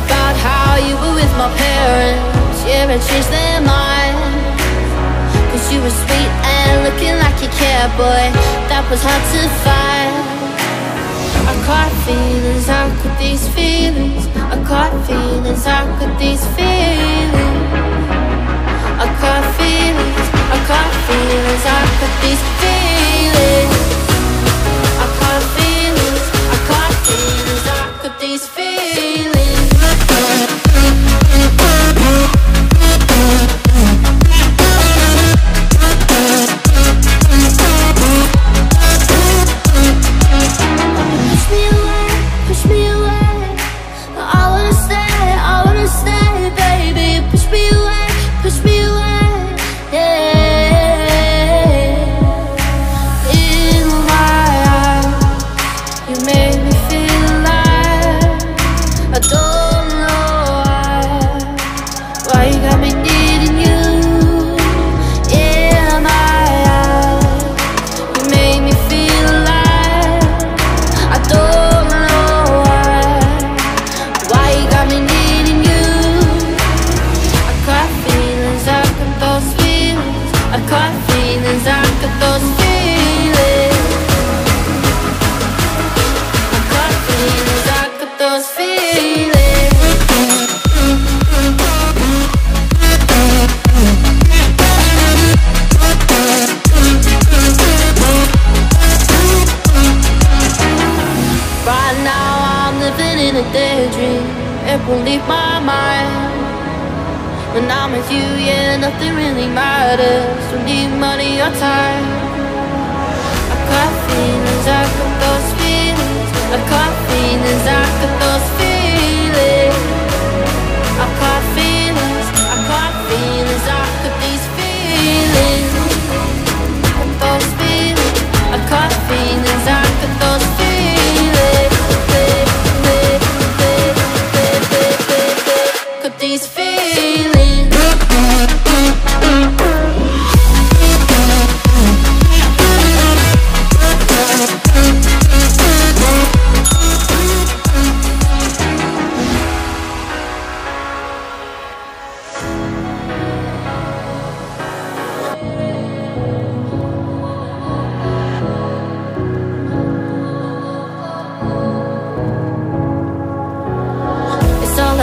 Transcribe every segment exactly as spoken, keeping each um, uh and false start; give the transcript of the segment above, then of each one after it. About how you were with my parents. Yeah, I changed their mind, cause you were sweet and looking like you cared, boy. That was hard to find. I caught feelings, how could these feelings? I caught feelings, how could these feelings? I caught feelings, I caught feelings, how could these feelings? I caught feelings, I caught feelings, how could these feelings?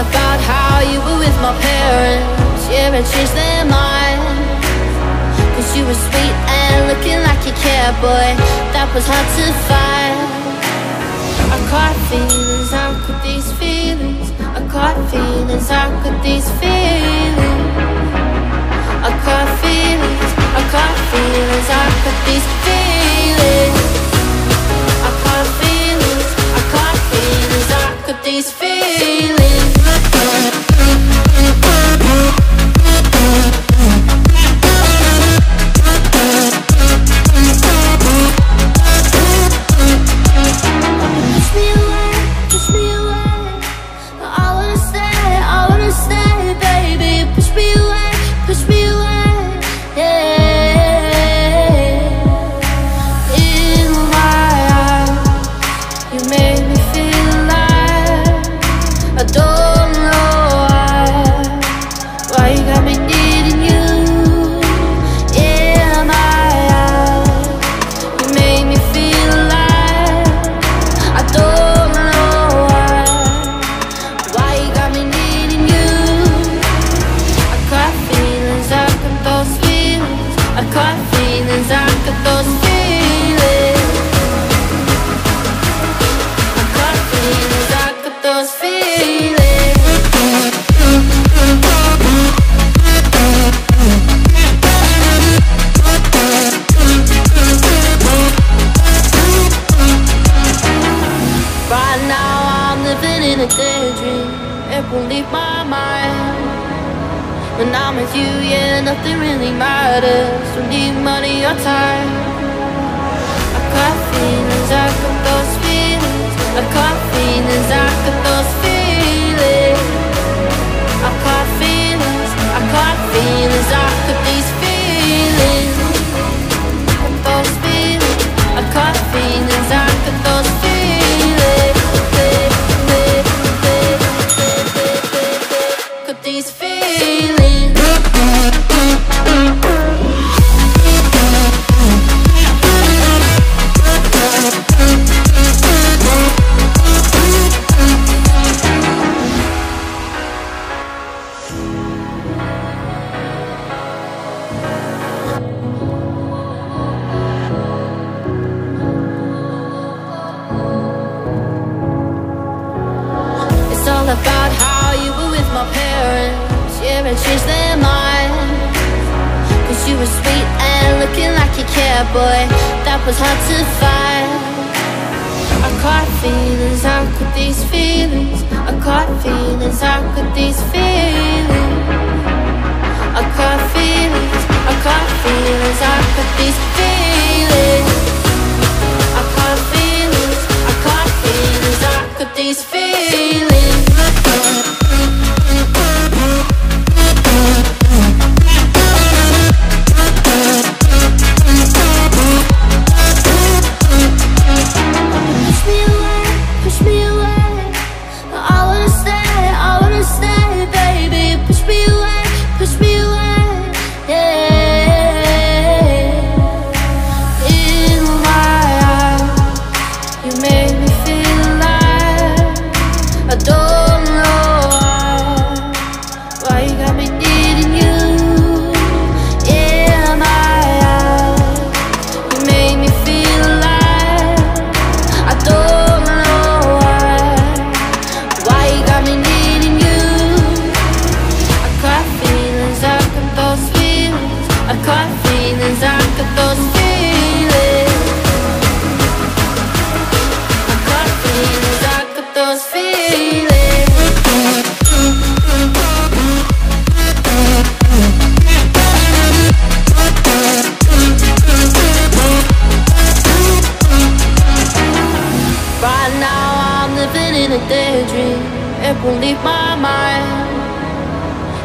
About how you were with my parents. Yeah, I changed their mind, cause you were sweet and looking like you cared, boy. That was hard to find. I caught feelings, how could these feelings? I caught feelings, how could these feelings? I caught feelings, I caught feelings, how could these feelings? I caught feelings, I caught feelings, how could these feelings? I caught feelings, I caught those feelings. I caught feelings, never change their mind, cause you were sweet and looking like you care, boy. That was hard to find. I caught feelings, how could these feelings? I caught feelings, how could these feelings? I caught feelings, I caught feelings, how could these feelings? I caught feelings, I caught feelings, how could these feelings?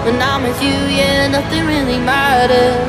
When I'm with you, yeah, nothing really matters.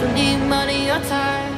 Don't need money or time.